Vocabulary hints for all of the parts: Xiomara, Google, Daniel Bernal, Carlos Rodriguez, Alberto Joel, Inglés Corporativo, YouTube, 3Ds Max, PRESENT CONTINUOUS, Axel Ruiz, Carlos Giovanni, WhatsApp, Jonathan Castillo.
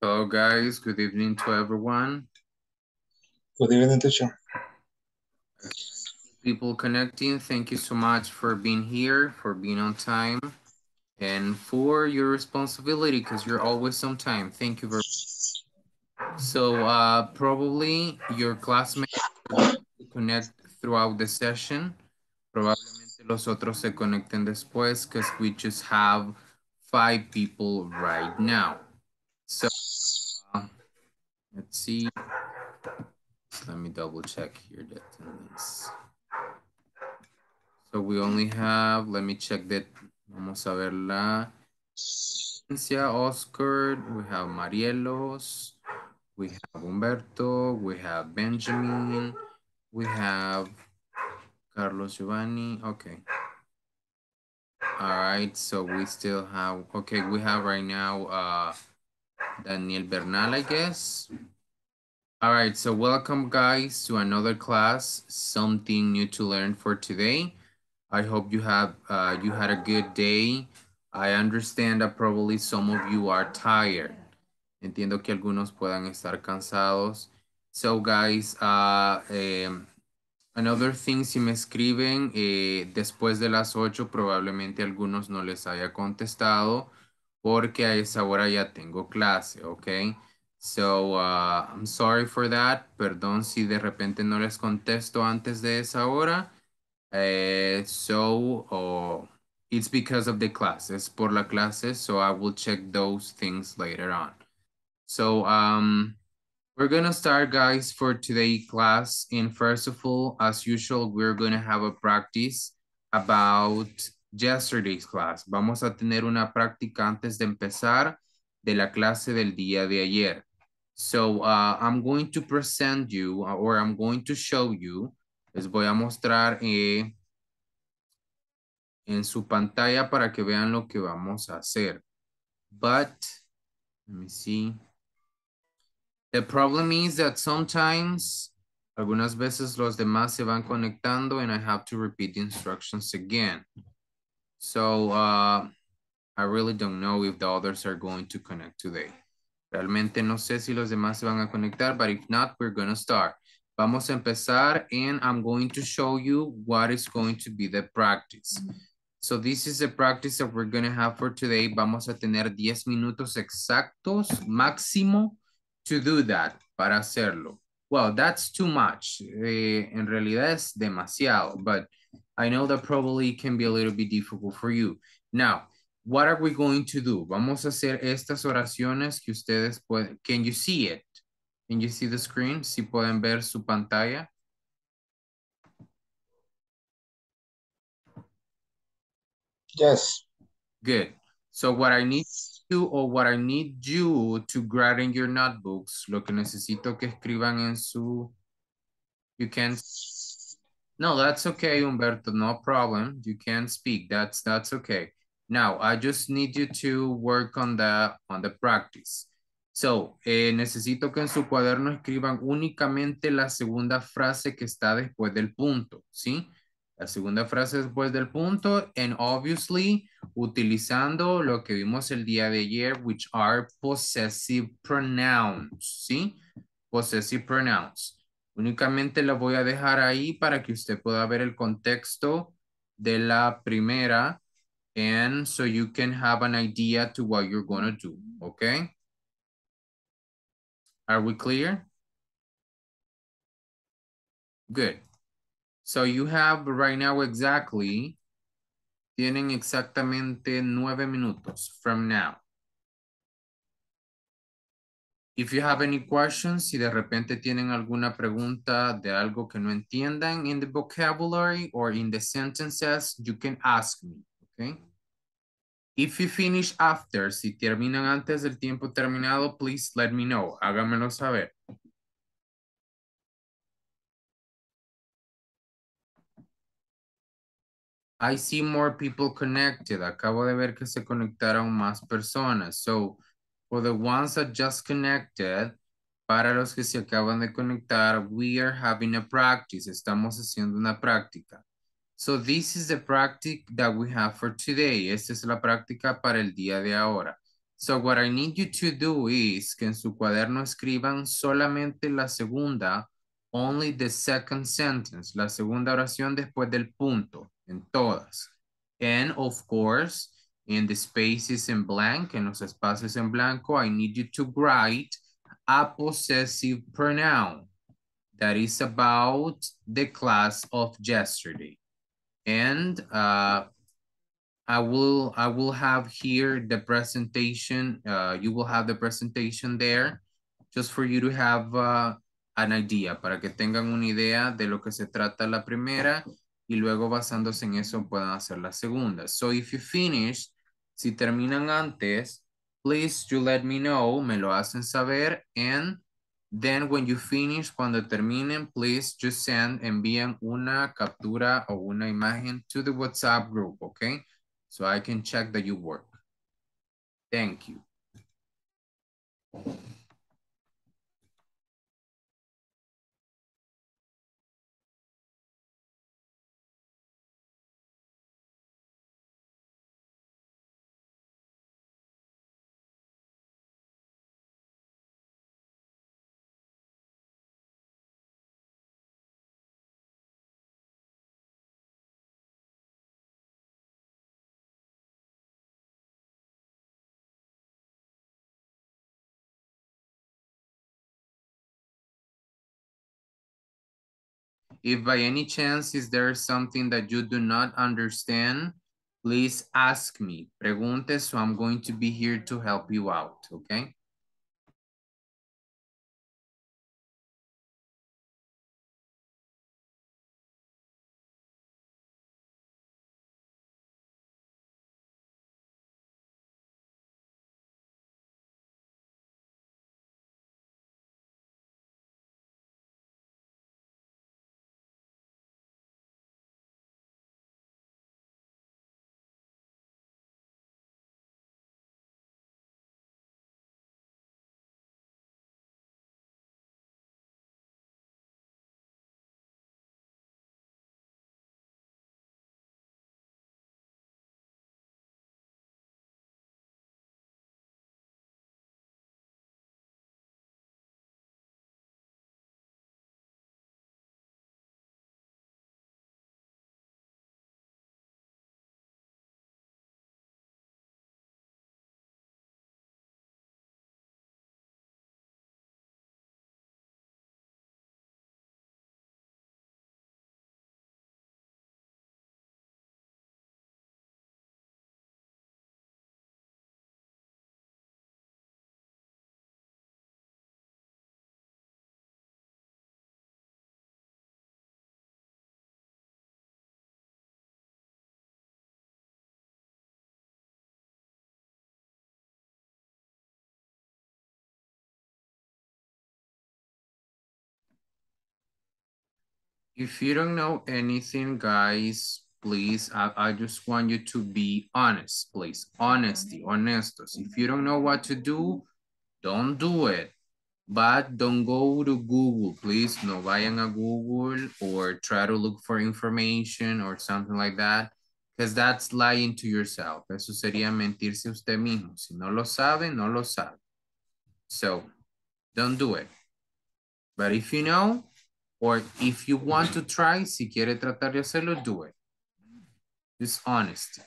Hello guys, good evening to everyone. Good evening, teacher. People connecting, thank you so much for being here, for being on time, and for your responsibility, because you're always on time. Thank you very much. So probably your classmates connect throughout the session. Probablemente los otros se conecten después, because we just have 5 people right now. So let's see. Let me double check here the attendance. So we only have, let me check that. Vamos a ver la Ciencia, Oscar, we have Marielos, we have Humberto, we have Benjamin, we have Carlos Giovanni. Okay. All right. So we still have, okay, we have right now Daniel Bernal, I guess. All right. So welcome guys to another class, something new to learn for today. I hope you have you had a good day. I understand that probably some of you are tired. Entiendo que algunos puedan estar cansados. So guys, another thing, si me escriben después de las 8, probablemente algunos no les haya contestado porque a esa hora ya tengo clase, okay? So I'm sorry for that. Perdón si de repente no les contesto antes de esa hora. It's because of the classes, por la clase, so I will check those things later on. So we're gonna start guys for today's class, and first of all, as usual, we're gonna have a practice about yesterday's class. Vamos a tener una práctica antes de empezar de la clase del día de ayer. So I'm going to present you, or I'm going to show you. Les voy a mostrar en su pantalla para que vean lo que vamos a hacer. But, let me see. The problem is that sometimes, algunas veces los demás se van conectando and I have to repeat the instructions again. So, I really don't know if the others are going to connect today. Realmente no sé si los demás se van a conectar, but if not, we're going to start. Vamos a empezar, and I'm going to show you what is going to be the practice. So this is the practice that we're going to have for today. Vamos a tener 10 minutos exactos, máximo, to do that, para hacerlo. Well, that's too much. En realidad es demasiado, but I know that probably can be a little bit difficult for you. Now, what are we going to do? Vamos a hacer estas oraciones que ustedes pueden, can you see it? Can you see the screen? Si pueden ver su pantalla. Yes. Good. So what I need to, or what I need you to grab in your notebooks, lo que necesito que escriban en su, you can, no, that's okay, Humberto, no problem. You can speak, that's okay. Now, I just need you to work on the practice. So, necesito que en su cuaderno escriban únicamente la segunda frase que está después del punto, ¿sí? La segunda frase después del punto, and obviously, utilizando lo que vimos el día de ayer, which are possessive pronouns, ¿sí? Possessive pronouns. Únicamente la voy a dejar ahí para que usted pueda ver el contexto de la primera, and so you can have an idea to what you're gonna do, okay? Are we clear? Good. So you have right now exactly, tienen exactamente 9 minutos from now. If you have any questions, si de repente tienen alguna pregunta de algo que no entiendan in the vocabulary or in the sentences, you can ask me, okay? If you finish after, si terminan antes del tiempo terminado, please let me know. Hágamelo saber. I see more people connected. Acabo de ver que se conectaron más personas. So, for the ones that just connected, para los que se acaban de conectar, we are having a practice. Estamos haciendo una práctica. So this is the practice that we have for today. Esta es la práctica para el día de ahora. So what I need you to do is que en su cuaderno escriban solamente la segunda, only the second sentence, la segunda oración después del punto, en todas. And of course, in the spaces in blank, en los espacios en blanco, I need you to write a possessive pronoun that is about the class of yesterday. And I will have here the presentation. You will have the presentation there just for you to have an idea, para que tengan una idea de lo que se trata la primera y luego basándose en eso puedan hacer la segunda. So if you finish, si terminan antes, please you let me know, me lo hacen saber, and then when you finish, cuando terminen, please just envíen una captura o una imagen to the WhatsApp group, okay? So I can check that you work. Thank you. If by any chance is there something that you do not understand, please ask me. Pregunte, so I'm going to be here to help you out, okay? If you don't know anything, guys, please, I just want you to be honest, please. Honesty, honestos. If you don't know what to do, don't do it. But don't go to Google, please. No vayan a Google or try to look for information or something like that. Because that's lying to yourself. Eso sería mentirse a usted mismo. Si no lo sabe, no lo sabe. So, don't do it. But if you know, or if you want to try, si quiere tratar de hacerlo, do it. Just honest.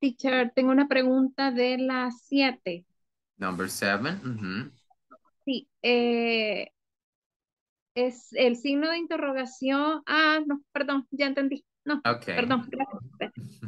Teacher, tengo una pregunta de la 7. Number 7. Mm-hmm. Sí. Es el signo de interrogación. Ah, no, perdón, ya entendí. No, okay. Perdón, gracias.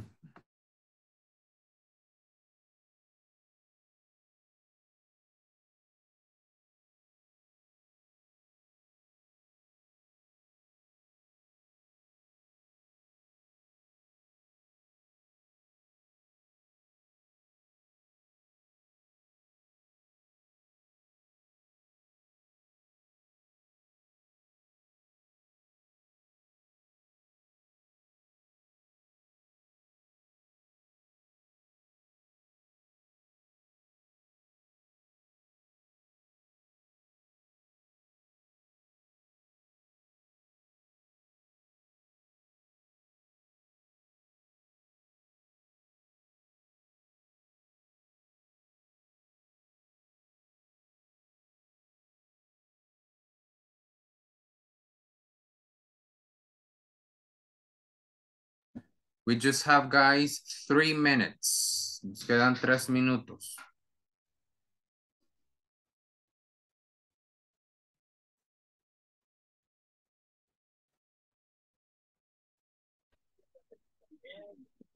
We just have, guys, 3 minutes. Nos quedan 3 minutos.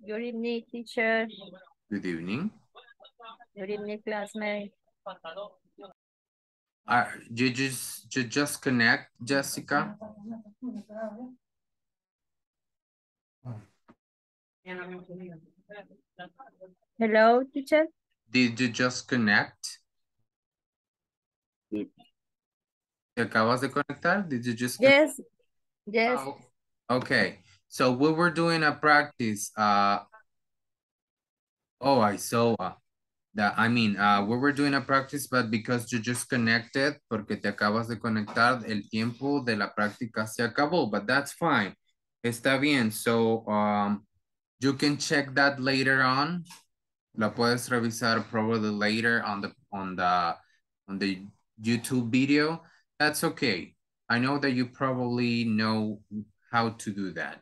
Good evening, teacher. Good evening. Good evening, classmate. You just connect, Jessica. Hello, teacher. Did you just connect? Yes. ¿Te acabas de conectar? Did you just connect? Yes. Yes. Oh, okay. So we were doing a practice. We were doing a practice, but because you just connected, porque te acabas de conectar, el tiempo de la práctica se acabó, but that's fine. Está bien. So you can check that later on. La puedes revisar probably later on the YouTube video. That's okay. I know that you probably know how to do that.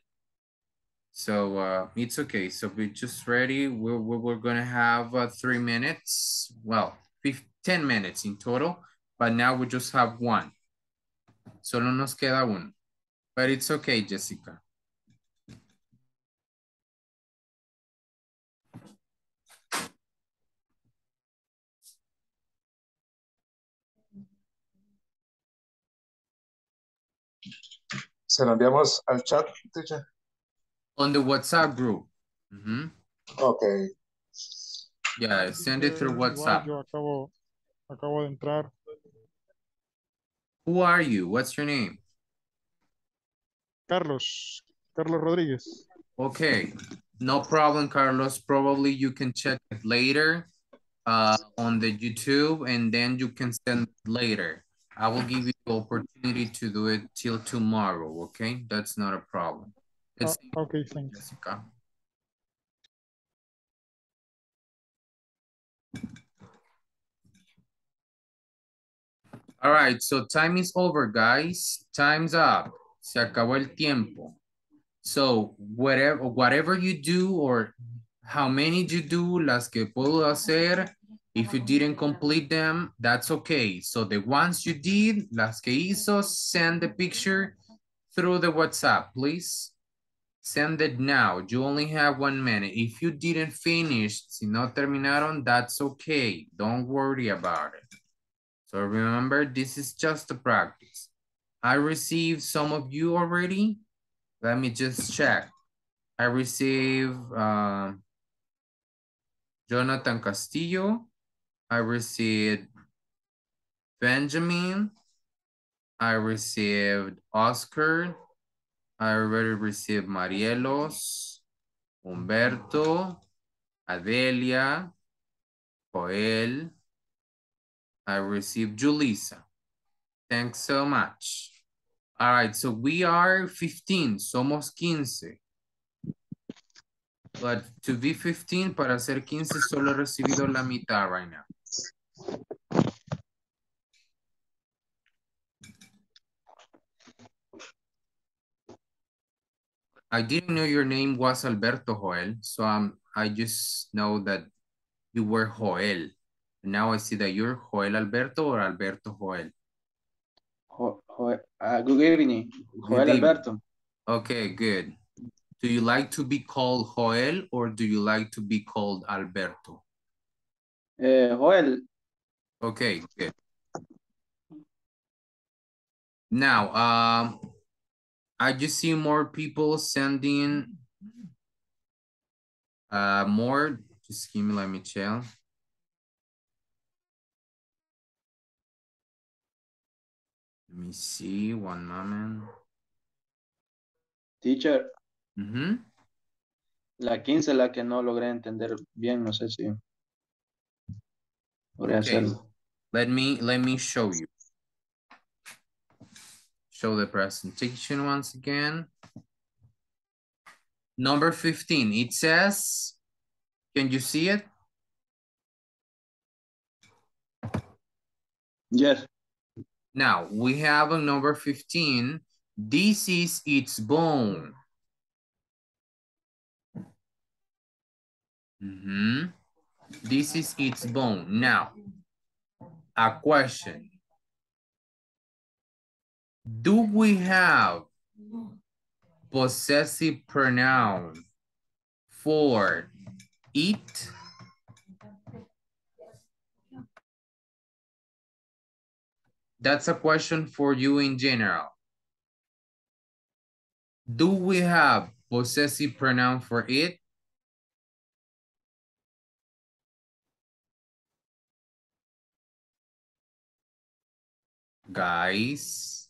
So it's okay. So be just ready. We're gonna have 3 minutes. Well, 10 minutes in total, but now we just have one. Solo nos queda uno. But it's okay, Jessica. Se lo enviamos al chat, teacher. On the WhatsApp group. Mm-hmm. Okay. Yeah, send it through WhatsApp. Yo acabo de entrar. Who are you? What's your name? Carlos Rodriguez. Okay, no problem, Carlos. Probably you can check it later on the YouTube, and then you can send it later. I will give you the opportunity to do it till tomorrow, okay? That's not a problem. Okay, thanks. Jessica. All right, so time is over, guys. Time's up. Se acabó el tiempo. So whatever you do or how many you do, las que puedo hacer, if you didn't complete them, that's okay. So the ones you did, las que hizo, send the picture through the WhatsApp, please. Send it now. You only have 1 minute. If you didn't finish, si no terminaron, that's okay. Don't worry about it. So remember, this is just a practice. I received some of you already. Let me just check. I received Jonathan Castillo. I received Benjamin. I received Oscar. I already received Marielos, Humberto, Adelia, Joel. I received Julissa. Thanks so much. All right, so we are 15. Somos 15. But to be 15, para ser 15, solo he recibido la mitad right now. I didn't know your name was Alberto Joel, so I just know that you were Joel. Now I see that you're Joel Alberto or Alberto Joel. Good evening, Joel Alberto. Okay, good. Do you like to be called Joel or do you like to be called Alberto? Joel. Okay, good. Now, I just see more people sending more. Just give me, let me check. Let me see, 1 moment. Teacher. Mm-hmm. La 15, la que no logré entender bien, no sé si. Okay. Let me show you. Show the presentation once again. Number 15, it says, can you see it? Yes. Now, we have a number 15. This is its bone. Mm-hmm. This is its bone. Now, a question. Do we have possessive pronoun for it? That's a question for you in general. Do we have possessive pronoun for it? Guys.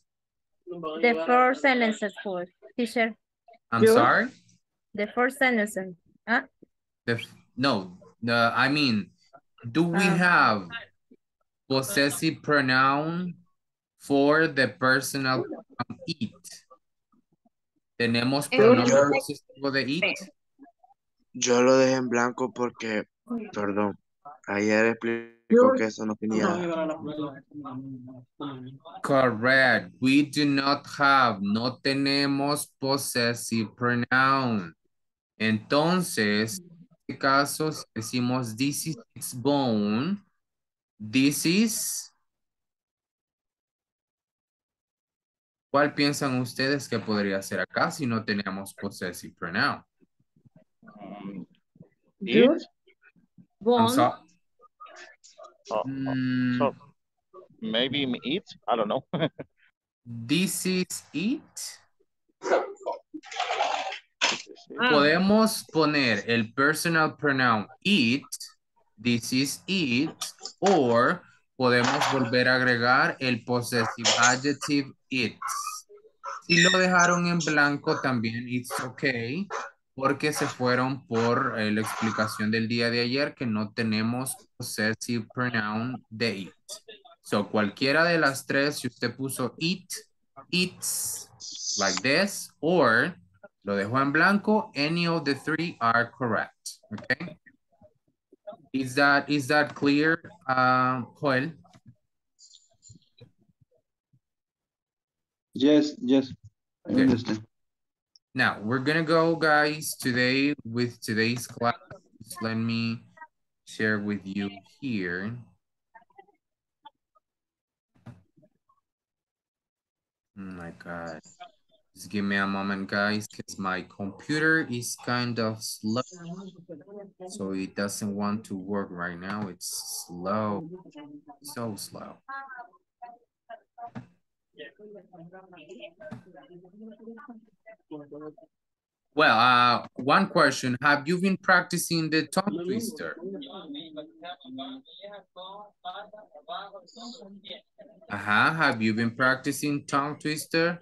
The first sentence is full, teacher. I'm sorry? The first sentence. Huh? I mean, do we have possessive pronoun for the personal it? ¿Tenemos pronombre posesivo de it? Yo lo dejé en blanco porque, perdón, ayer explicó que eso no tenía. Correct. We do not have, no tenemos possessive pronoun. Entonces, en este caso, si decimos this is its bone, this is... ¿Cuál piensan ustedes que podría ser acá si no teníamos possessive pronoun? So maybe it, I don't know. This is it. Podemos poner el personal pronoun it, this is it, or podemos volver a agregar el possessive adjective it. Si lo dejaron en blanco también, it's okay, porque se fueron por la explicación del día de ayer que no tenemos possessive pronoun de it. So, cualquiera de las tres, si usted puso it, it's, like this, or lo dejó en blanco, any of the three are correct, okay? Is that clear, Joel? Yes, okay. I understand. Now, we're gonna go, guys, today with today's class. Just let me share with you here. Oh my God. Just give me a moment, guys, because my computer is kind of slow. So it doesn't want to work right now. It's slow, so slow. Well, one question. Have you been practicing the tongue twister? Have you been practicing tongue twister?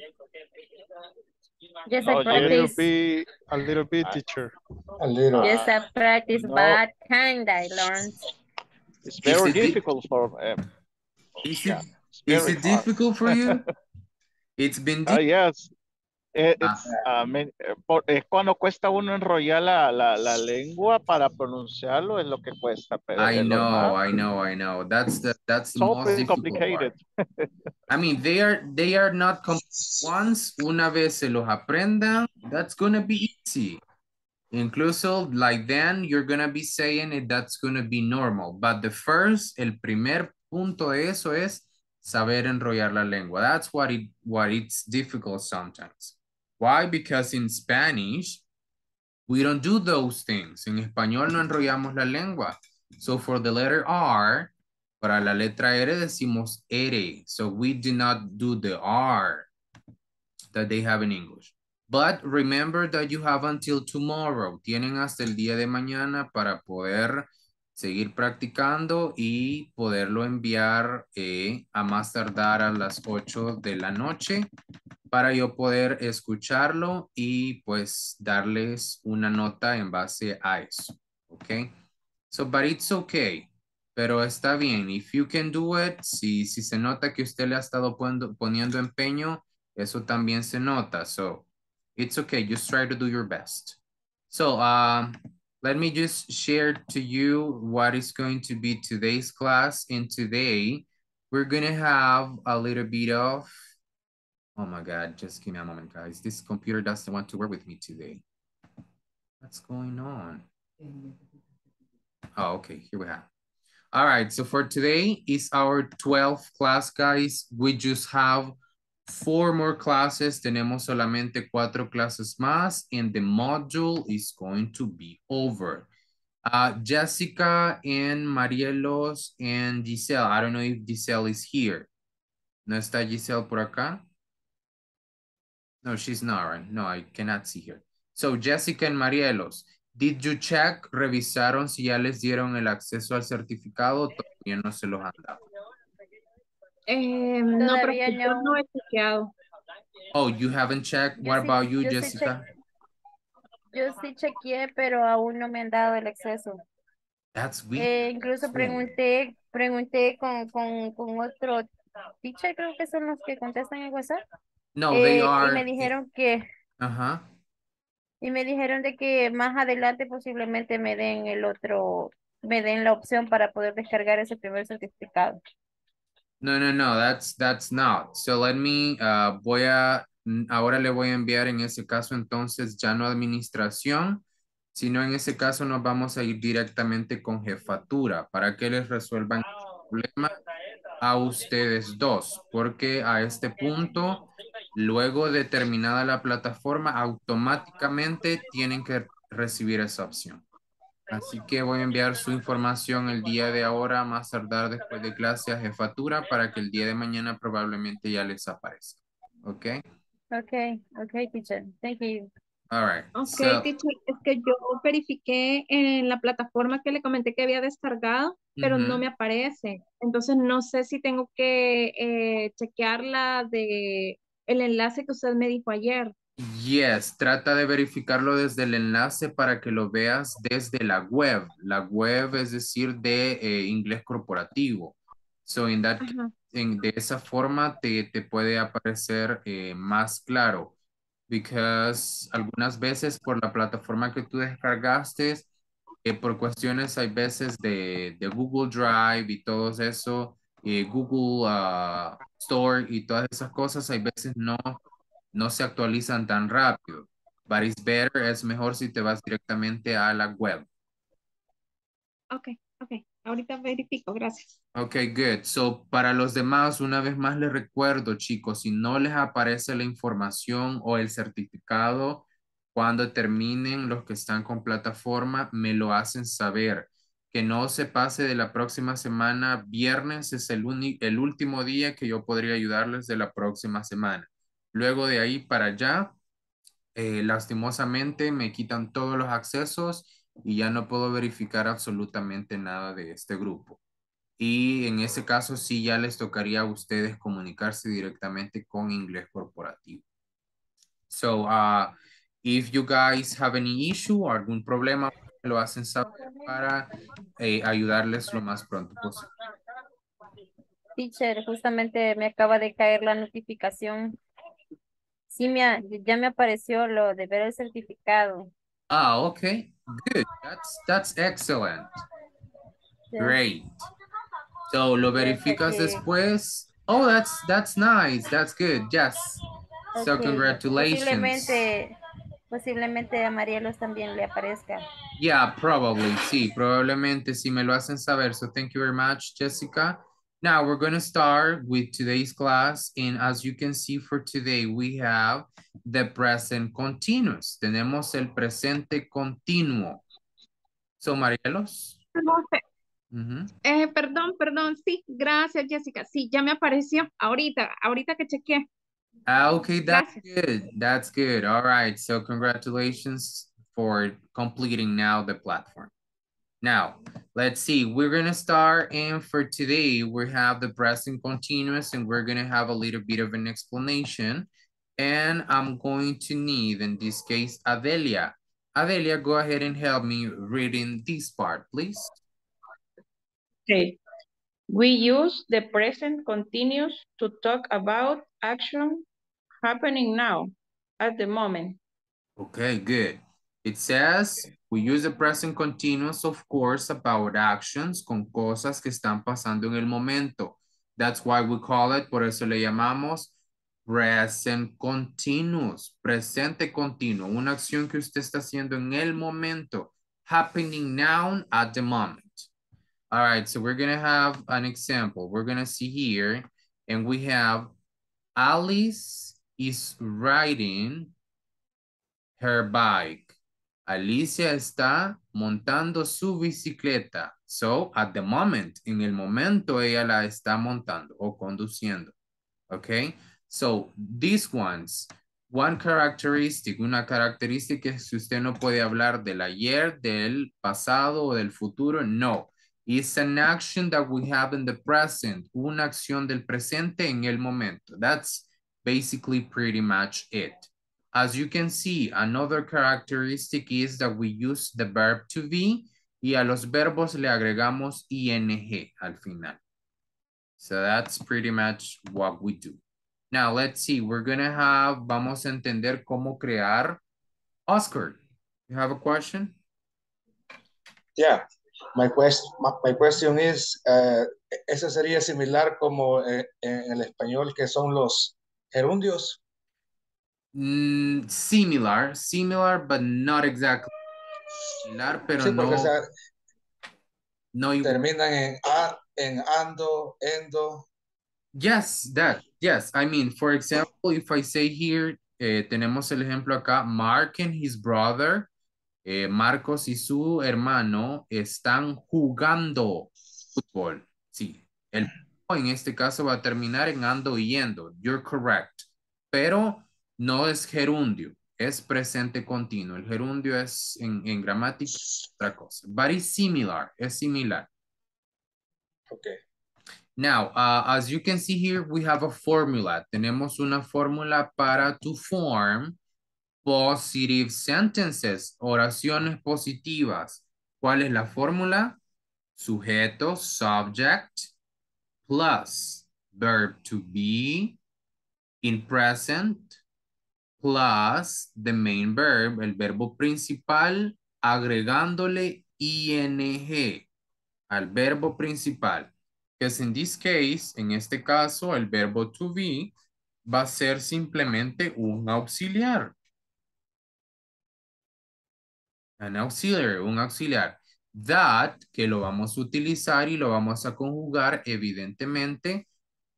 Yes, I practice. A little bit, teacher. A little. Yes, I practice, but kind I learned. It's very difficult for them. Is it difficult for you? It's been difficult. Yes. Cuando cuesta uno enrollar la lengua para pronunciarlo es lo que cuesta. Pero I know. That's the so most difficult complicated part. I mean, they are not once una vez se los aprendan, that's gonna be easy. Incluso like then you're gonna be saying it, that's gonna be normal. But the first, el primer punto de eso es saber enrollar la lengua. That's what it's difficult sometimes. Why? Because in Spanish, we don't do those things. En español no enrollamos la lengua. So for the letter R, para la letra R decimos R. So we do not do the R that they have in English. But remember that you have until tomorrow. Tienen hasta el día de mañana para poder seguir practicando y poderlo enviar a más tardar a las 8 de la noche para yo poder escucharlo y pues darles una nota en base a eso, okay? So, but it's okay, pero está bien. If you can do it, si se nota que usted le ha estado poniendo empeño, eso también se nota. So, it's okay, just try to do your best. So, let me just share to you what is going to be today's class. And today, we're gonna have a little bit of, oh my God, just give me a moment, guys. This computer doesn't want to work with me today. What's going on? Oh, okay, here we have. All right, so for today is our 12th class, guys. We just have 4 more classes. Tenemos solamente 4 clases más, and the module is going to be over. Jessica and Marielos and Giselle. I don't know if Giselle is here. ¿No está Giselle por acá? No, she's not, right? No, I cannot see her. So, Jessica and Marielos, did you check? ¿Revisaron si ya les dieron el acceso al certificado? Todavía no se los han dado. No, pero yo no he chequeado. Oh, you haven't checked? What about you, Jessica? Yo sí chequeé, pero aún no me han dado el acceso. That's weird. Incluso pregunté con otro teacher, creo que son los que contestan en WhatsApp. No, they are... Y me dijeron que... Ajá. Y me dijeron de que más adelante posiblemente me den el otro... Me den la opción para poder descargar ese primer certificado. No, no, no, that's not. So let me, ahora le voy a enviar en ese caso entonces ya no administración, sino en ese caso nos vamos a ir directamente con jefatura para que les resuelvan el problema a ustedes dos, porque a este punto, luego de terminada la plataforma, automáticamente tienen que recibir esa opción. Así que voy a enviar su información el día de ahora, más tardar después de clase a jefatura para que el día de mañana probablemente ya les aparezca. ¿Ok? Ok, teacher. Thank you. All right. Ok, so, teacher, es que yo verifiqué en la plataforma que le comenté que había descargado, pero no me aparece. Entonces no sé si tengo que chequear el enlace que usted me dijo ayer. Yes, trata de verificarlo desde el enlace para que lo veas desde la web. La web, es decir, de inglés corporativo. So, in that, de esa forma te puede aparecer más claro. Because algunas veces por la plataforma que tú descargaste, por cuestiones hay veces de Google Drive y todo eso, Google Store y todas esas cosas, hay veces no se actualizan tan rápido. But it's better, es mejor si te vas directamente a la web. Ok. Ahorita verifico, gracias. Ok, good. So, para los demás, una vez más les recuerdo, chicos, si no les aparece la información o el certificado, cuando terminen los que están con plataforma, me lo hacen saber. Que no se pase de la próxima semana. Viernes es el último día que yo podría ayudarles de la próxima semana. Luego de ahí para allá, lastimosamente me quitan todos los accesos y ya no puedo verificar absolutamente nada de este grupo. Y en ese caso sí ya les tocaría a ustedes comunicarse directamente con Inglés Corporativo. So, if you guys have any issue o algún problema, lo hacen saber para ayudarles lo más pronto posible. Teacher, justamente me acaba de caer la notificación. Sí, ya me apareció lo de ver el certificado. Ah, okay, good. That's excellent. Yeah. Great. So, lo verificas después. Oh, that's nice. That's good. Yes. Okay. So, congratulations. Posiblemente a Marielos también le aparezca. Yeah, probably. Sí, probablemente sí me lo hacen saber. So, thank you very much, Jessica. Now, we're going to start with today's class. And as you can see for today, we have the present continuous. Tenemos el presente continuo. So, Marielos. Perdón. Sí, gracias, Jessica. Sí, ya me apareció ahorita que chequeé. Ah, okay, that's good. All right, so congratulations for completing now the platform. Now, let's see, we're gonna start, and for today, we have the present continuous, and we're gonna have a little bit of an explanation, and I'm going to need, in this case, Adelia. Adelia, go ahead and help me reading this part, please. Okay, we use the present continuous to talk about action happening now, at the moment. Okay, good. It says, we use the present continuous, of course, about actions, con cosas que están pasando en el momento. That's why we call it, por eso le llamamos present continuous, presente continuo, una acción que usted está haciendo en el momento, happening now at the moment. All right, so we're gonna have an example. We're gonna see here, and we have Alice is riding her bike. Alicia está montando su bicicleta. So at the moment, en el momento ella la está montando o conduciendo, okay? So these ones, one characteristic, una característica es si usted no puede hablar del ayer, del pasado o del futuro, no. It's an action that we have in the present. Una acción del presente en el momento. That's basically pretty much it. As you can see, another characteristic is that we use the verb to be y a los verbos le agregamos ing al final. So that's pretty much what we do. Now let's see, we're gonna have, vamos a entender cómo crear Oscar. You have a question? Yeah. My question is, ¿eso sería similar como en el español que son los gerundios? Mm, similar, but not exactly. Similar, pero sí, no, no. Terminan en a, en ando, endo. Yes, that, yes. I mean, for example, if I say here, tenemos el ejemplo acá, Mark and his brother. Marcos y su hermano están jugando fútbol. Sí, el en este caso va a terminar en ando y yendo. You're correct. Pero no es gerundio, es presente continuo. El gerundio es en gramática otra cosa. But it's similar, es similar. Okay. Now, as you can see here, we have a formula. Tenemos una fórmula para to form positive sentences, oraciones positivas. ¿Cuál es la fórmula? Sujeto, subject, plus verb to be, in present, plus the main verb, el verbo principal, agregándole ing al verbo principal. Because in this case, en este caso, el verbo to be va a ser simplemente un auxiliar. Un auxiliar. That, que lo vamos a utilizar y lo vamos a conjugar, evidentemente,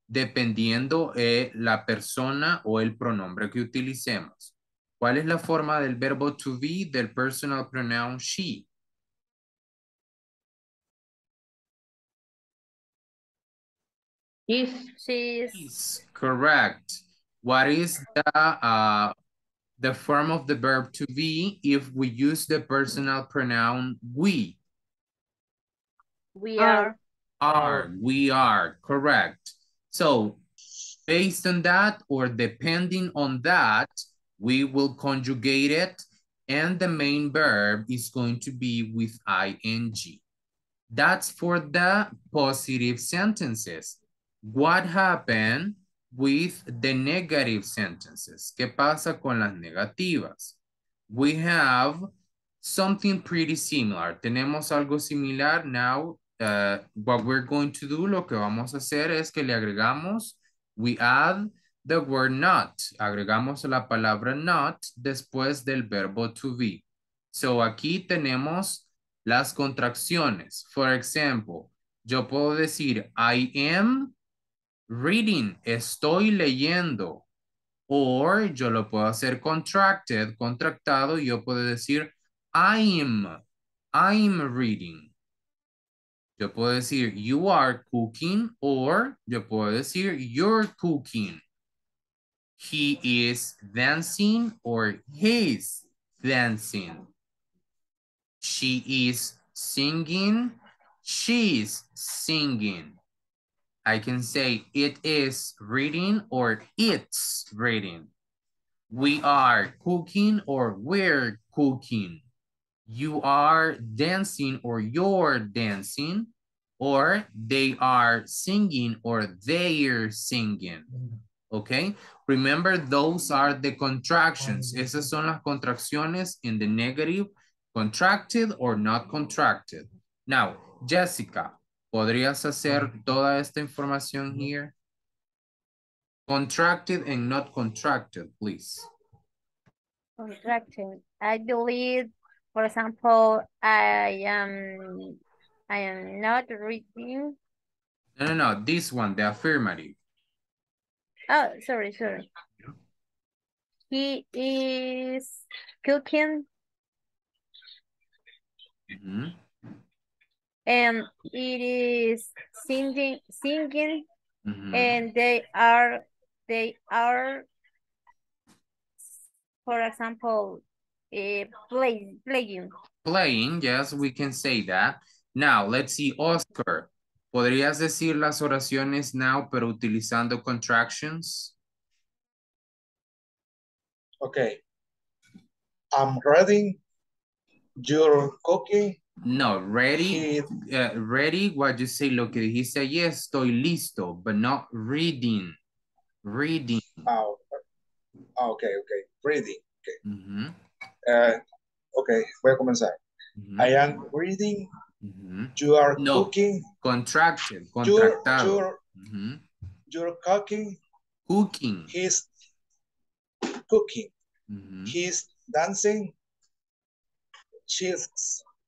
dependiendo de la persona o el pronombre que utilicemos. ¿Cuál es la forma del verbo to be del personal pronoun she? Yes, she is. Correct. What is the form of the verb to be if we use the personal pronoun we? We are. We are, correct. So based on that or depending on that, we will conjugate it and the main verb is going to be with ing. That's for the positive sentences. What happened with the negative sentences? ¿Qué pasa con las negativas? We have something pretty similar. Tenemos algo similar. Now, what we're going to do, lo que vamos a hacer es que le agregamos, we add the word not. Agregamos la palabra not después del verbo to be. So, aquí tenemos las contracciones. For example, yo puedo decir, I am reading, estoy leyendo. Or yo lo puedo hacer contracted, contractado, y yo puedo decir I'm reading. Yo puedo decir you are cooking, or yo puedo decir you're cooking. He is dancing, or he's dancing. She is singing, she's singing. I can say it is reading or it's reading. We are cooking or we're cooking. You are dancing or you're dancing. Or they are singing or they're singing. Okay? Remember, those are the contractions. Esas son las contracciones in the negative, contracted or not contracted. Now, Jessica, ¿podrías hacer toda esta información here? Contracted and not contracted, please. Contracted. I believe, for example, I am I am not reading. No, this one, the affirmative. Oh, sorry. He is cooking. Mm-hmm. And it is singing. Mm-hmm. And they are, for example, playing. Playing, yes, we can say that. Now, let's see, Oscar. ¿Podrías decir las oraciones now, pero utilizando contractions? Okay. I'm reading your cookie. No, ready. Ready, what you say, lo que dijiste ayer, estoy listo, but not reading. Reading. Oh, okay. Reading. Okay. Mm-hmm. Okay, voy a comenzar. Mm-hmm. I am reading. Mm-hmm. You are cooking. Contraction. Contractado. You're cooking. Cooking. He's cooking. Mm-hmm. He's dancing. She's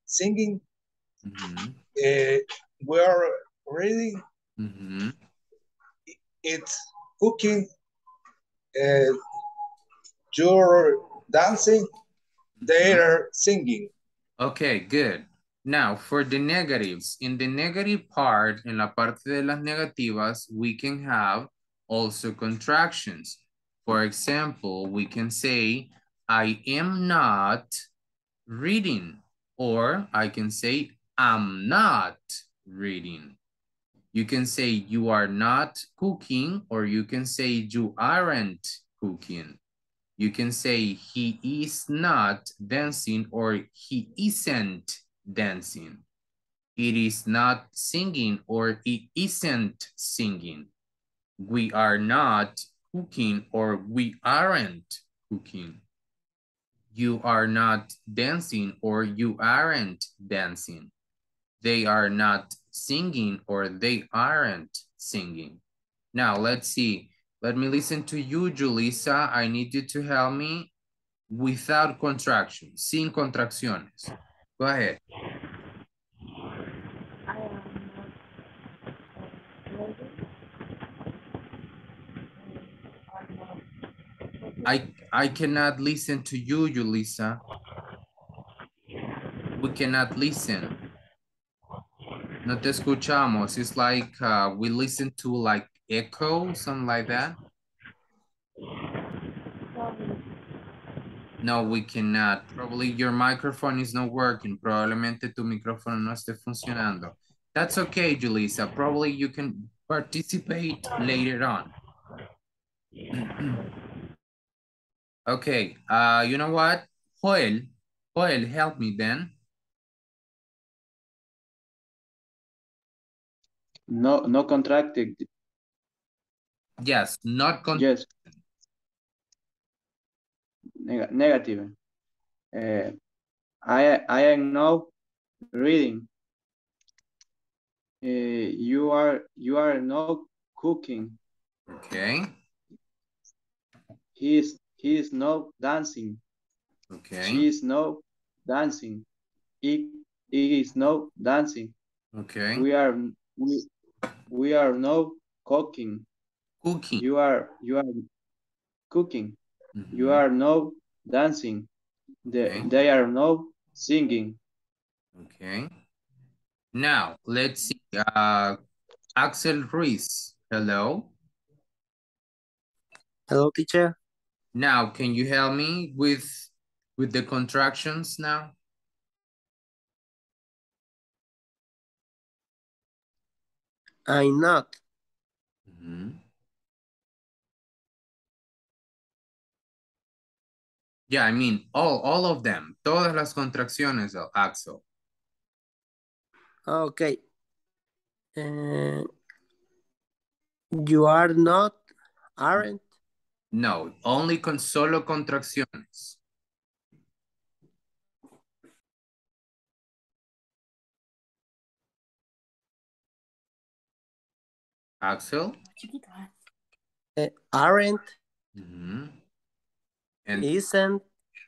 singing. Mm-hmm. We're reading. Mm-hmm. It's cooking. You're dancing. They're singing. Okay, good. Now, for the negatives, in the negative part, en la parte de las negativas, we can have also contractions. For example, we can say, I am not reading, or I can say, I'm not reading. You can say, you are not cooking, or you can say, you aren't cooking. You can say, he is not dancing, or he isn't dancing. It is not singing, or it isn't singing. We are not cooking, or we aren't cooking. You are not dancing, or you aren't dancing. They are not singing, or they aren't singing. Now let's see. Let me listen to you, Julissa. I need you to help me without contractions, sin contracciones. Go ahead. I cannot listen to you, Julissa. We cannot listen. No te escuchamos. It's like we listen to like echo, something like that. No, we cannot. Probably your microphone is not working. Probablemente tu micrófono no esté funcionando. That's okay, Julissa. Probably you can participate later on. Okay, you know what? Joel, help me then. No contracted. Yes, not contracted. Yes. Negative. I am now reading. You are now cooking. Okay. He is now dancing. Okay. She is now dancing. He is now dancing. Okay. We are now cooking. Cooking. You are cooking. Mm-hmm. You are now dancing. They are now singing. Okay. Now, let's see. Axel Ruiz, hello. Hello, teacher. Now, can you help me with the contractions now? I'm not. Mm-hmm. Yeah, I mean, all of them. Todas las contracciones, Axel. Okay. You are not, aren't? No, only con solo contracciones. Axel? Aren't. Mm-hmm. And isn't.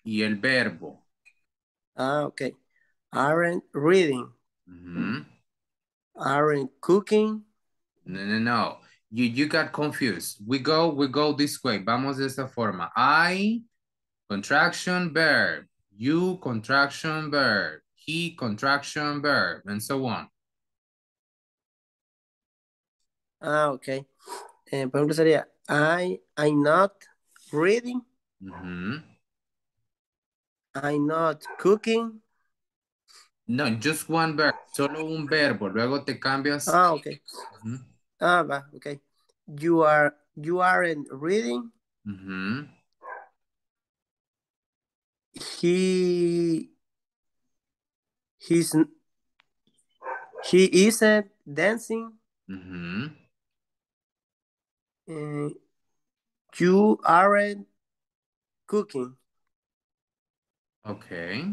Y el verbo. Ah, okay. Aren't reading. Mm-hmm. aren't cooking. No. You got confused. We go this way. Vamos de esta forma. I, contraction verb. You, contraction verb. He, contraction verb. And so on. Ah, okay. Por ejemplo, sería, I'm not reading. Mm-hmm. I'm not cooking. No, just one verb. Solo un verbo. Luego te cambias. Ah, okay. Mm-hmm. Ah, okay. You aren't reading. Mm-hmm. He isn't dancing. Mm-hmm. You aren't cooking. Okay.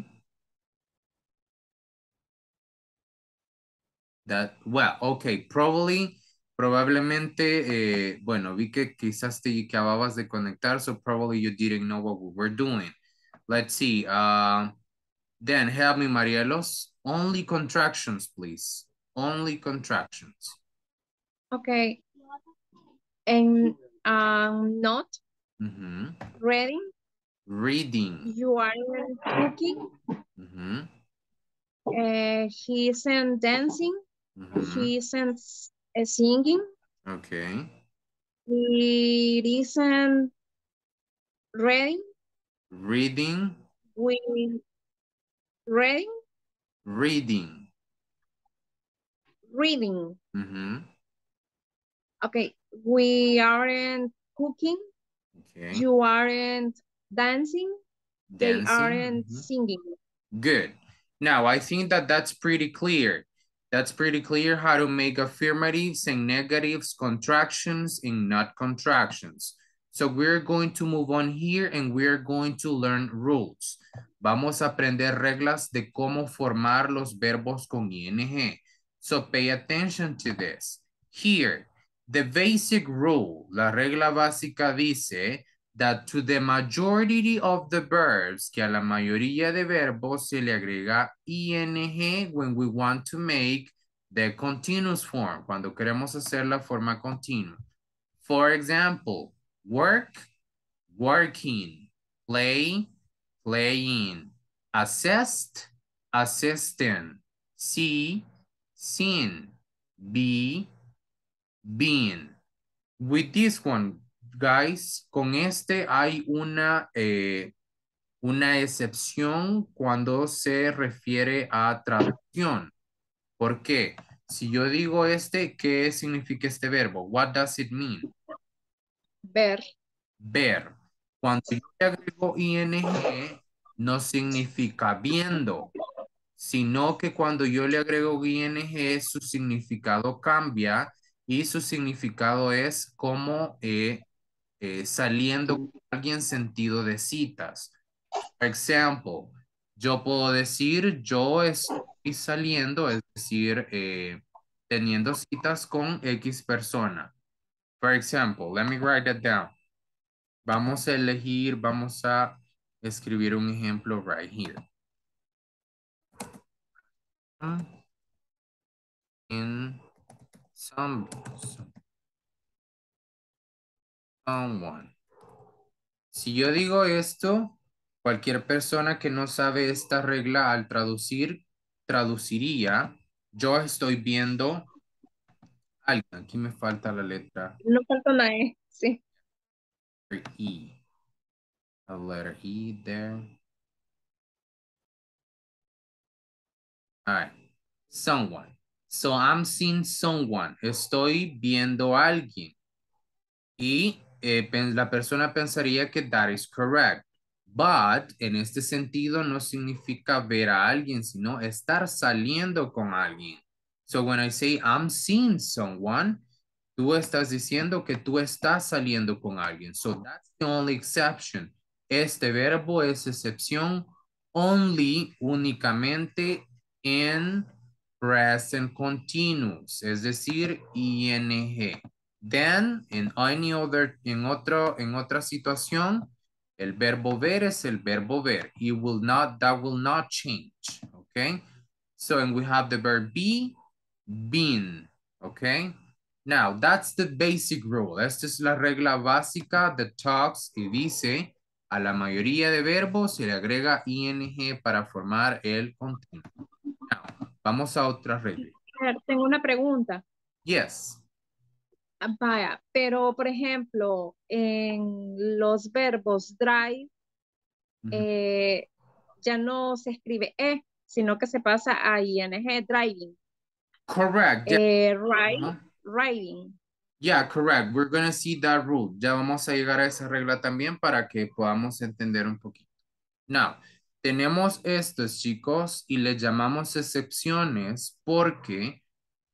Probablemente, bueno, vi que quizás te acababas de conectar, so probably you didn't know what we were doing. Let's see. Dan, help me, Marielos. Only contractions, please. Only contractions. Okay. And not reading. You are cooking. Mm-hmm. He isn't dancing. Mm-hmm. He isn't singing. Okay. It isn't reading. Reading. Mm-hmm. Okay. We aren't cooking. Okay. You aren't dancing. They aren't singing. Good. Now, I think that that's pretty clear. That's pretty clear how to make affirmatives and negatives, contractions and not contractions. So we're going to move on here and we're going to learn rules. Vamos a aprender reglas de cómo formar los verbos con ing. So pay attention to this. Here, the basic rule, la regla básica dice that to the majority of the verbs, que a la mayoría de verbos se le agrega ing when we want to make the continuous form, cuando queremos hacer la forma continua. For example, work, working, play, playing, assist, assisting, see, seen, be, being. With this one, guys, con este hay una excepción cuando se refiere a traducción. ¿Por qué? Si yo digo este, ¿qué significa este verbo? What does it mean? Ver. Ver. Cuando yo le agrego ing, no significa viendo, sino que cuando yo le agrego ing, su significado cambia y su significado es como saliendo con alguien sentido de citas. Por ejemplo, yo puedo decir yo estoy saliendo, es decir, teniendo citas con X persona. Por ejemplo, let me write that down. Vamos a escribir un ejemplo right here. Someone. Si yo digo esto, cualquier persona que no sabe esta regla al traduciría, yo estoy viendo algo. Aquí me falta la letra. No falta la E, sí. E. A letter E there. All right. Someone. So I'm seeing someone. Estoy viendo a alguien. Y la persona pensaría que that is correct. But, en este sentido, no significa ver a alguien, sino estar saliendo con alguien. So when I say I'm seeing someone, tú estás diciendo que tú estás saliendo con alguien. So that's the only exception. Este verbo es excepción only, únicamente, en present continuous, es decir, ing. Then, in any other, en otra situación, el verbo ver es el verbo ver. That will not change, okay? So, and we have the verb be, been, okay? Now, that's the basic rule. Esta es la regla básica de talks que dice a la mayoría de verbos se le agrega ing para formar el continuo. Now, vamos a otra regla. Tengo una pregunta. Yes. Vaya, pero por ejemplo, en los verbos drive, mm-hmm. Ya no se escribe E, sino que se pasa a ING, driving. Correct. Right. Uh-huh. Writing. Yeah, correct. We're going to see that rule. Ya vamos a llegar a esa regla también para que podamos entender un poquito. Now, tenemos estos chicos y le llamamos excepciones porque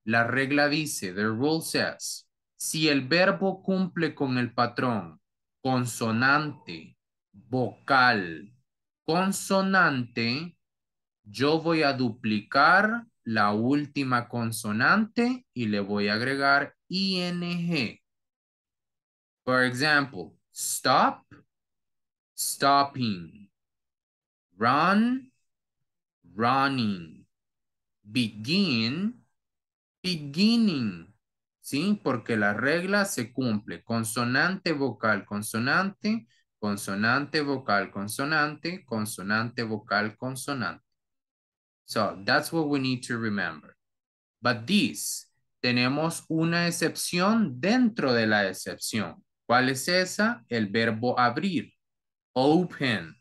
la regla dice, the rule says, si el verbo cumple con el patrón consonante, vocal, consonante, yo voy a duplicar la última consonante y le voy a agregar ing. For example, stop, stopping. Run, running. Begin, beginning. ¿Sí? Porque la regla se cumple. Consonante, vocal, consonante. Consonante, vocal, consonante. Consonante, vocal, consonante. So that's what we need to remember. But this, tenemos una excepción dentro de la excepción. ¿Cuál es esa? El verbo abrir. Open.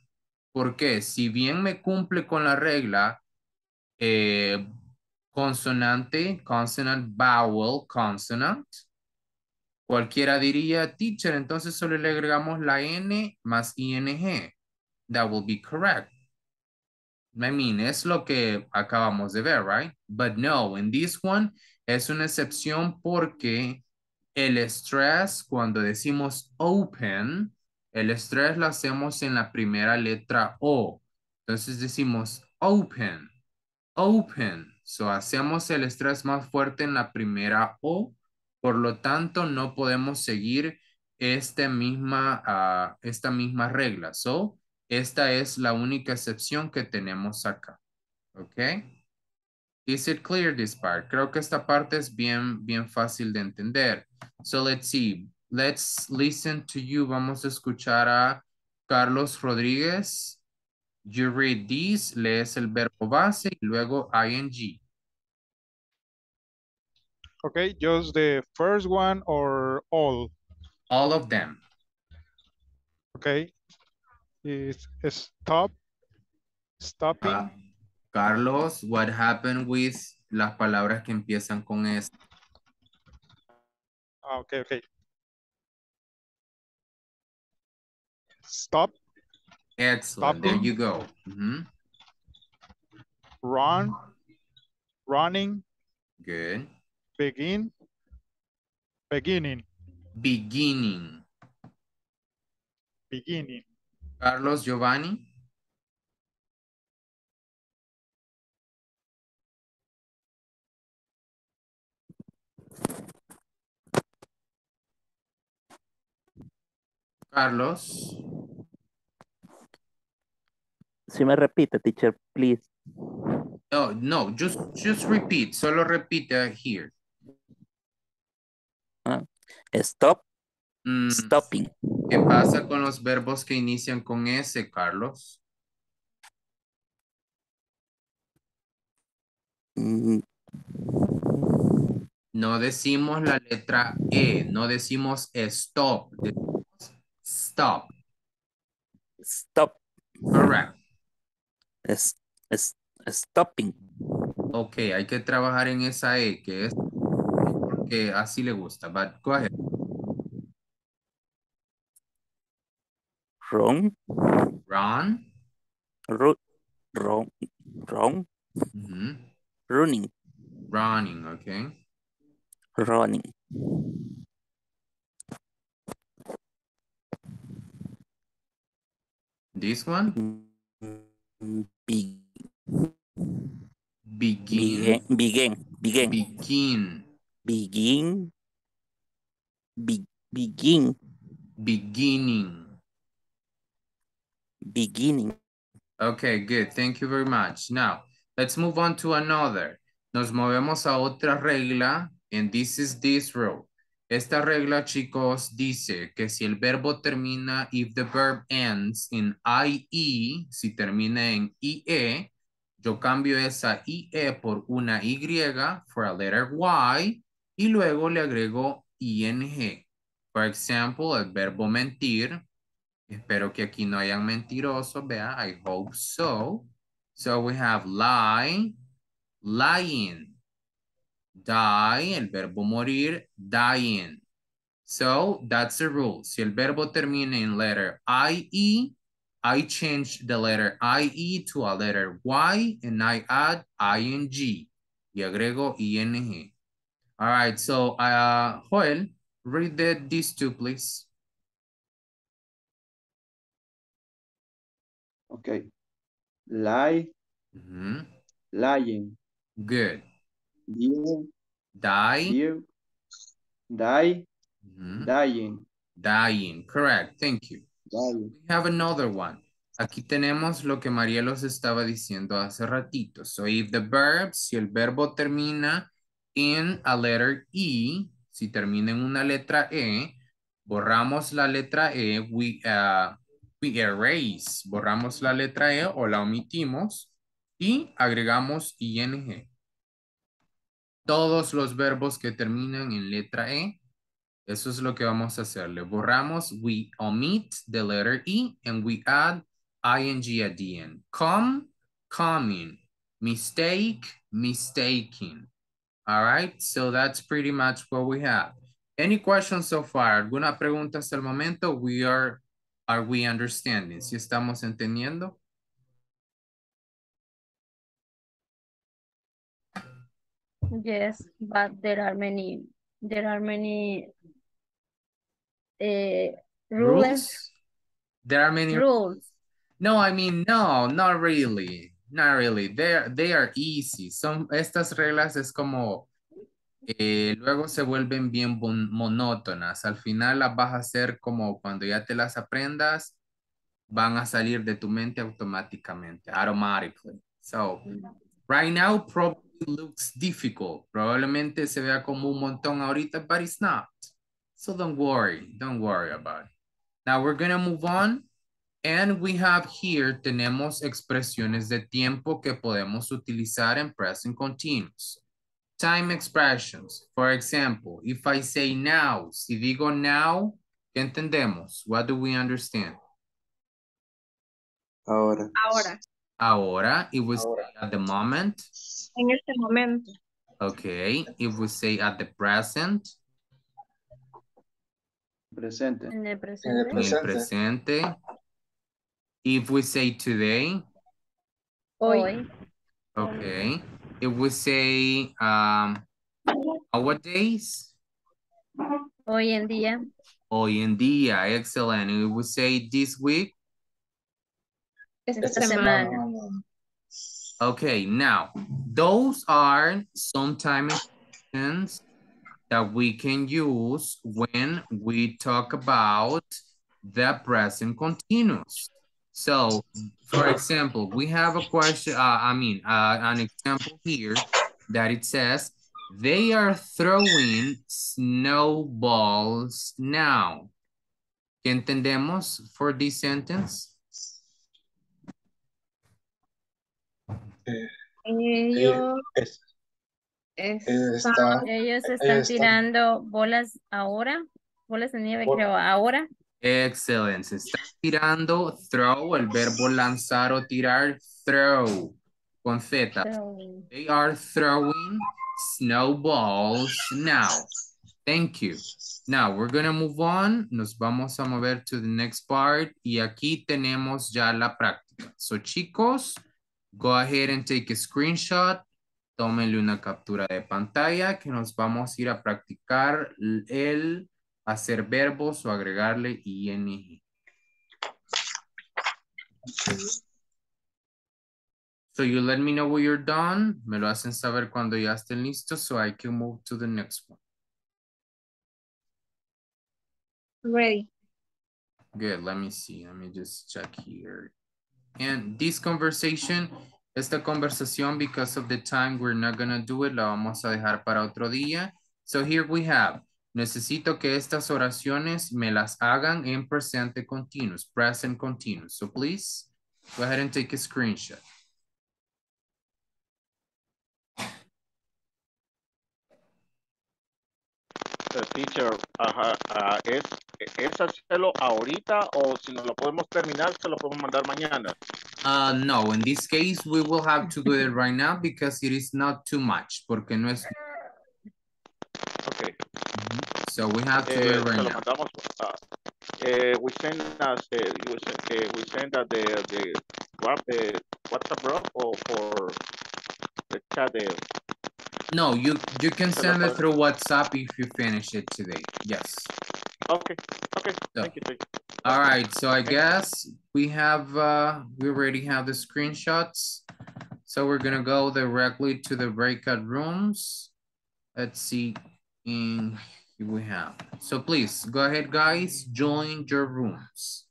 Porque si bien me cumple con la regla, consonante, consonant, vowel, consonant, cualquiera diría, teacher, entonces solo le agregamos la N más ING. That will be correct. I mean, es lo que acabamos de ver, right? But no, in this one, es una excepción porque el stress, cuando decimos open, el stress lo hacemos en la primera letra O. Entonces decimos open, open. So hacemos el stress más fuerte en la primera O. Por lo tanto, no podemos seguir esta misma regla. So, esta es la única excepción que tenemos acá. ¿Ok? Is it clear this part? Creo que esta parte es bien fácil de entender. So let's see. Let's listen to you. Vamos a escuchar a Carlos Rodriguez. You read this, lees el verbo base y luego ing. Okay, just the first one or all? All of them. Okay. Is stop, stopping. Carlos, what happened with las palabras que empiezan con S? Okay, okay. Stop. Excellent, stopping. There you go. Mm-hmm. Run, running. Good. Begin, beginning. Beginning. Beginning. Carlos Giovanni. Carlos. Si me repite, teacher, please. No, no, just repeat. Solo repite here. Stop. Stopping. ¿Qué pasa con los verbos que inician con S, Carlos? No decimos la letra E, no decimos stop, decimos stop. Stop. Correct. Stopping. Ok, hay que trabajar en esa E, que es porque así le gusta. But go ahead. Wrong. Run. Wrong. Mm-hmm. Running. Running, okay. Running. This one? Begin. Beginning. Beginning. Okay, good. Thank you very much. Now, let's move on to another. Nos movemos a otra regla en this is this row. Esta regla, chicos, dice que si el verbo termina, if the verb ends in IE, si termina en IE, yo cambio esa IE por una Y, for a letter Y, y luego le agrego ING. For example, el verbo mentir. Espero que aquí no hayan mentirosos, vea, I hope so. So we have lie, lying. Die, el verbo morir, dying. So that's the rule. Si el verbo termina in letter IE, I change the letter IE to a letter Y and I add ING. Y agrego ING. All right, so Joel, read these two, please. Okay. Lie. Mm-hmm. Lying. Good. Dear, die. Dear, die. Mm-hmm. Dying. Dying. Correct. Thank you. Dying. We have another one. Aquí tenemos lo que Marielos estaba diciendo hace ratito. So if the verb, si el verbo termina in a letter E, si termina en una letra E, borramos la letra E, we erase, borramos la letra E o la omitimos y agregamos ING. Todos los verbos que terminan en letra E, eso es lo que vamos a hacer. Le borramos, we omit the letter E and we add ING at the end. Come, coming. Mistake, mistaking. All right, so that's pretty much what we have. Any questions so far? ¿Alguna pregunta hasta el momento? Are we understanding? ¿Sí estamos entendiendo? Yes, but there are many rules. There are many rules. No, I mean, no, not really. Not really. They are easy. Estas reglas es como luego se vuelven bien monótonas. Al final las vas a hacer como cuando ya te las aprendas, van a salir de tu mente automáticamente, automatically. So, right now probably looks difficult. Probablemente se vea como un montón ahorita, but it's not. So don't worry about it. Now we're gonna move on. And we have here, tenemos expresiones de tiempo que podemos utilizar en present continuous. Time expressions. For example, if I say now, si digo now, ¿qué entendemos? What do we understand? Ahora. Ahora. Ahora. If we say at the moment. En este momento. Okay. If we say at the present. Presente. En el presente. En el presente. If we say today. Hoy. Okay. If we say our days. Hoy en día. Hoy en día. Excellent. If we say this week. Esta semana. Okay. Now, those are sometimes that we can use when we talk about the present continuous. So, for example, we have a question, an example here that it says, they are throwing snowballs now. ¿Qué entendemos for this sentence? Ellos están tirando bolas ahora, bolas de nieve creo, ahora. Excelente. Se está tirando, throw, el verbo lanzar o tirar, throw, con Z. They are throwing snowballs now. Thank you. Now, we're going to move on. Nos vamos a mover to the next part. Y aquí tenemos ya la práctica. So, chicos, go ahead and take a screenshot. Tómenle una captura de pantalla que nos vamos a ir a practicar el... hacer verbos o agregarle ING. So you let me know when you're done. Me lo hacen saber cuando ya estén listos so I can move to the next one. Ready. Good, let me see. Let me just check here. And this conversation esta conversación, because of the time, we're not going to do it. La vamos a dejar para otro día. So here we have, necesito que estas oraciones me las hagan en presente continuous, present continuous. So please, go ahead and take a screenshot. Teacher, ¿es hacerlo ahorita o si no lo podemos terminar, se lo podemos mandar mañana? No, in this case, we will have to do it right now because it is not too much. Porque no es... Okay. Mm-hmm. So we have to do it right now. Mandamos, we send the WhatsApp group or for the chat there. No, you can send it through WhatsApp if you finish it today. Yes. Okay. Okay. So, thank you. All right. So I guess we have we already have the screenshots. So we're gonna go directly to the breakout rooms. Let's see. Here we have. So please go ahead, guys. Join your rooms.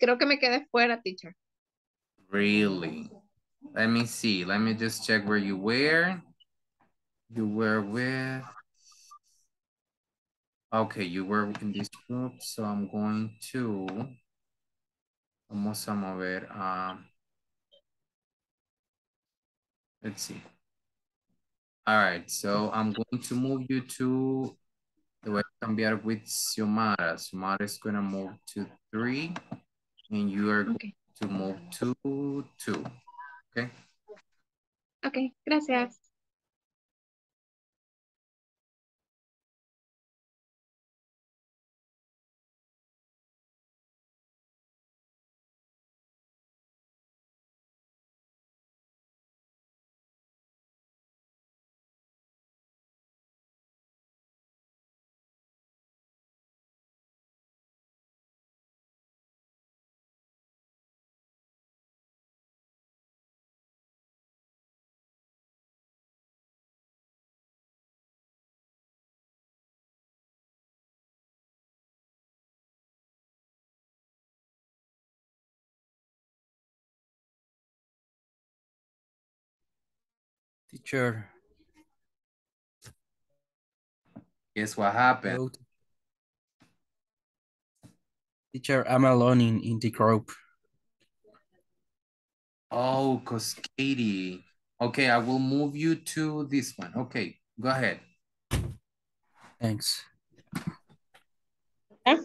Creo que me quedé fuera, teacher. Really? Let me see. Let me just check where you were. You were with... Okay, you were in this group, so I'm going to... Vamos a mover. Let's see. All right, so I'm going to move you to... So I cambiar with Xiomara. Xiomara is going to move to 3, and you are going to move to 2. Okay? Okay, gracias. Teacher. Guess what happened? Hello. Teacher, I'm alone in the group. Oh, cause Katie. Okay, I will move you to this one. Okay, go ahead. Thanks. Okay.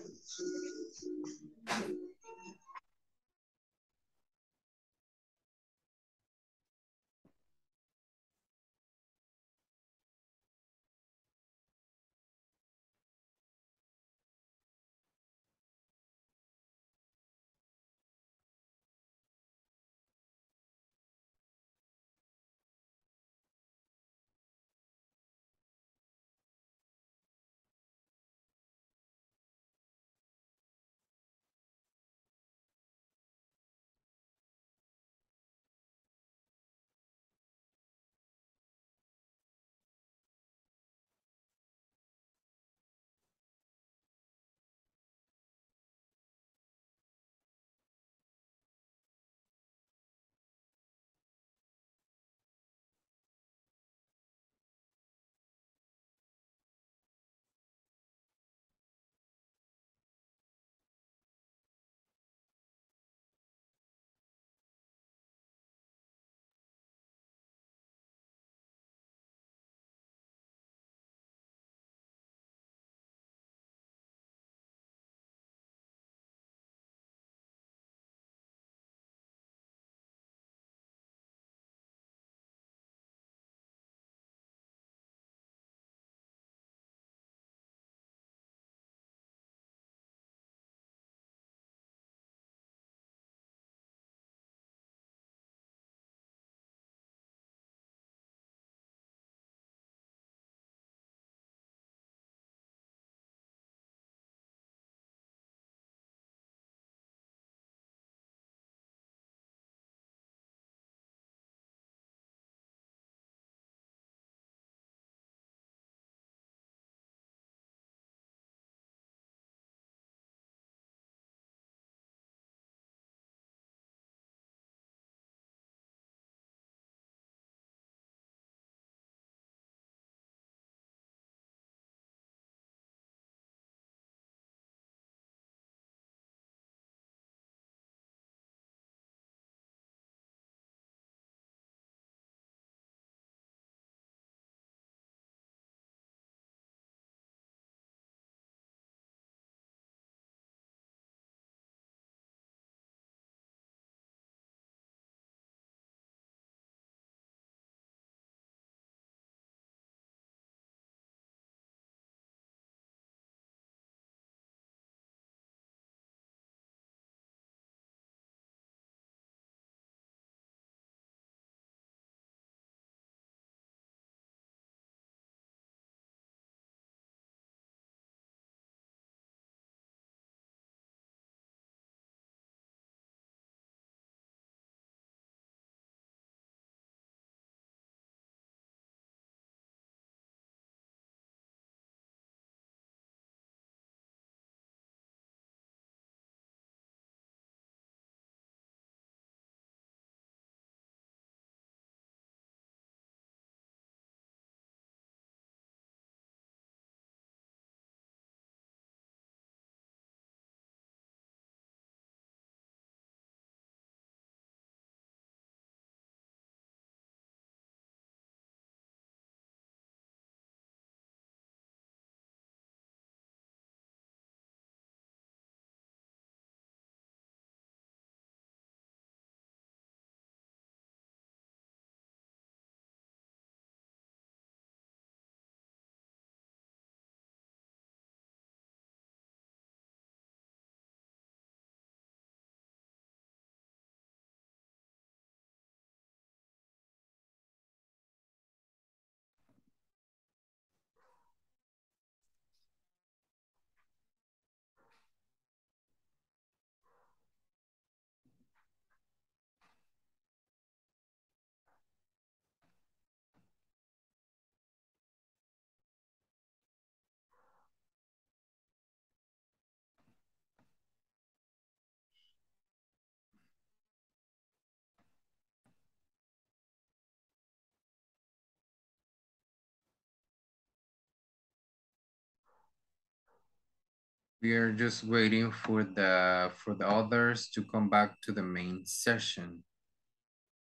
We are just waiting for the others to come back to the main session.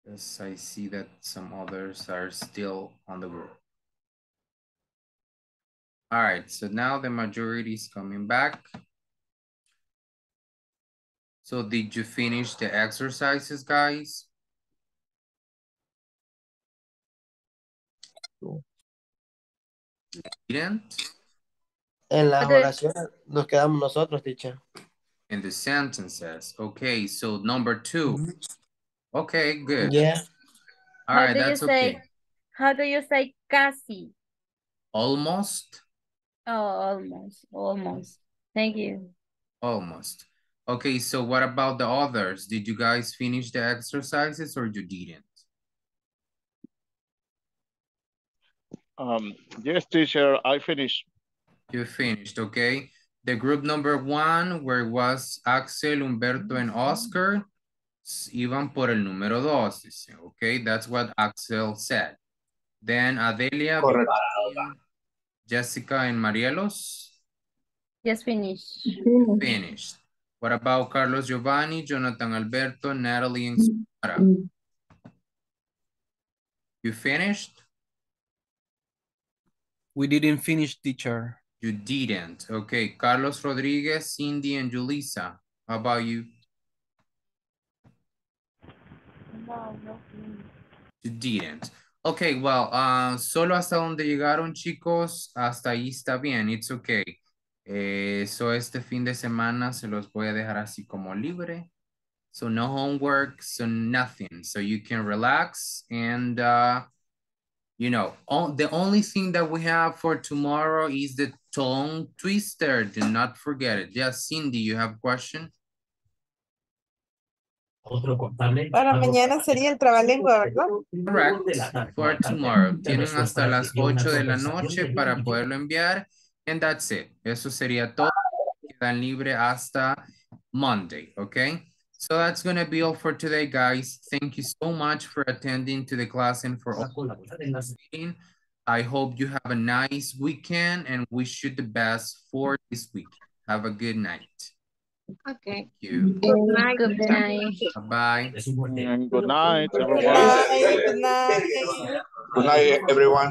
Yes, I see that some others are still on the group. All right, so now the majority is coming back. So did you finish the exercises, guys? You didn't? En las oraciones nos quedamos nosotros, teacher. In the sentences. Okay, so number 2. Mm-hmm. Okay, good. Yeah. All right, that's okay. How do you say casi? Almost? Oh, almost, almost. Thank you. Almost. Okay, so what about the others? Did you guys finish the exercises or you didn't? Yes, teacher, I finished. You finished, okay. The group number 1, where was Axel, Humberto, and Oscar, iban por el número 2, okay? That's what Axel said. Then Adelia, Jessica, and Marielos? Yes, finished. Finished. What about Carlos Giovanni, Jonathan Alberto, Natalie, and Xiomara? You finished? We didn't finish, teacher. You didn't. Okay, Carlos Rodriguez, Cindy, and Julissa. How about you? No, no. You didn't. Okay, well, solo hasta donde llegaron, chicos, hasta ahí está bien, it's okay. So este fin de semana se los voy a dejar así como libre. So no homework, so nothing. So you can relax and, you know, the only thing that we have for tomorrow is the tongue twister. Do not forget it. Yes, Cindy, you have a question? Para mañana sería el trabalengua, ¿verdad? Correct. For tomorrow. Tienen hasta las 8 de la noche para poderlo enviar. And that's it. Eso sería todo. Quedan libre hasta Monday, okay? So that's going to be all for today, guys. Thank you so much for attending to the class and for all. I hope you have a nice weekend and wish you the best for this week. Have a good night. Okay. Thank you. Good night. Good night. Bye-bye. Good night, everyone. Good night, everyone.